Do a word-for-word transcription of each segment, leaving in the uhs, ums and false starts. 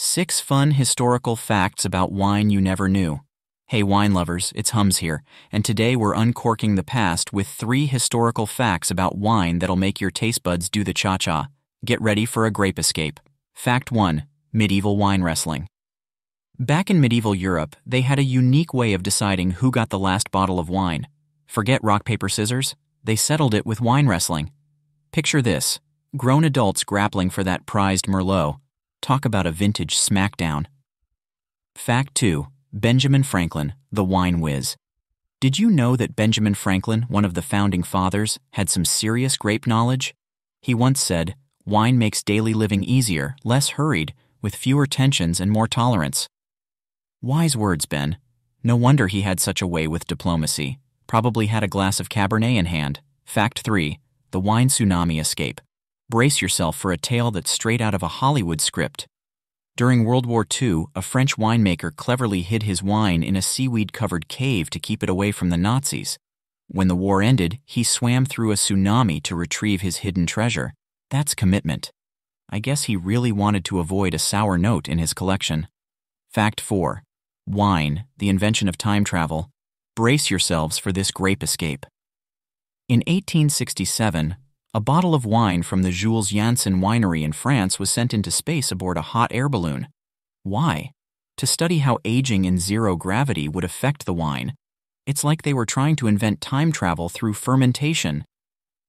Six fun historical facts about wine you never knew. Hey wine lovers, it's Hums here, and today we're uncorking the past with three historical facts about wine that'll make your taste buds do the cha-cha. Get ready for a grape escape. Fact one. Medieval wine wrestling. Back in medieval Europe, they had a unique way of deciding who got the last bottle of wine. Forget rock, paper, scissors. They settled it with wine wrestling. Picture this. Grown adults grappling for that prized Merlot. Talk about a vintage smackdown. Fact two. Benjamin Franklin, the wine whiz. Did you know that Benjamin Franklin, one of the founding fathers, had some serious grape knowledge? He once said, "Wine makes daily living easier, less hurried, with fewer tensions and more tolerance." Wise words, Ben. No wonder he had such a way with diplomacy. Probably had a glass of Cabernet in hand. Fact three. The wine tsunami escape. Brace yourself for a tale that's straight out of a Hollywood script. During World War Two, a French winemaker cleverly hid his wine in a seaweed-covered cave to keep it away from the Nazis. When the war ended, he swam through a tsunami to retrieve his hidden treasure. That's commitment. I guess he really wanted to avoid a sour note in his collection. Fact four. Wine, the invention of time travel. Brace yourselves for this grape escape. In eighteen sixty-seven, a bottle of wine from the Jules Janssen winery in France was sent into space aboard a hot air balloon. Why? To study how aging in zero gravity would affect the wine. It's like they were trying to invent time travel through fermentation.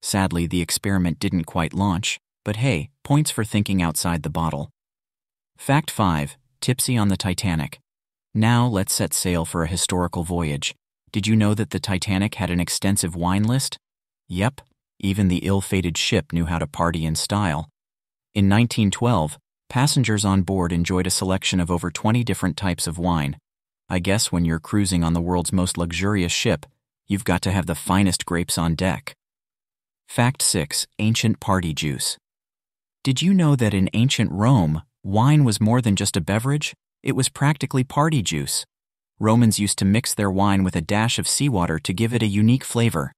Sadly, the experiment didn't quite launch, but hey, points for thinking outside the bottle. Fact five. Tipsy on the Titanic. Now let's set sail for a historical voyage. Did you know that the Titanic had an extensive wine list? Yep. Even the ill-fated ship knew how to party in style. In nineteen twelve, passengers on board enjoyed a selection of over twenty different types of wine. I guess when you're cruising on the world's most luxurious ship, you've got to have the finest grapes on deck. Fact six. Ancient party juice. Did you know that in ancient Rome, wine was more than just a beverage? It was practically party juice. Romans used to mix their wine with a dash of seawater to give it a unique flavor.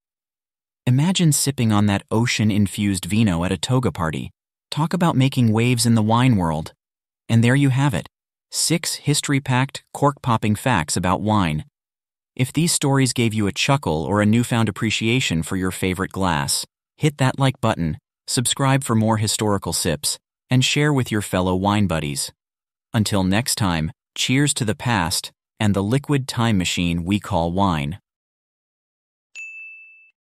Imagine sipping on that ocean-infused vino at a toga party. Talk about making waves in the wine world. And there you have it. Six history-packed, cork-popping facts about wine. If these stories gave you a chuckle or a newfound appreciation for your favorite glass, hit that like button, subscribe for more historical sips, and share with your fellow wine buddies. Until next time, cheers to the past and the liquid time machine we call wine.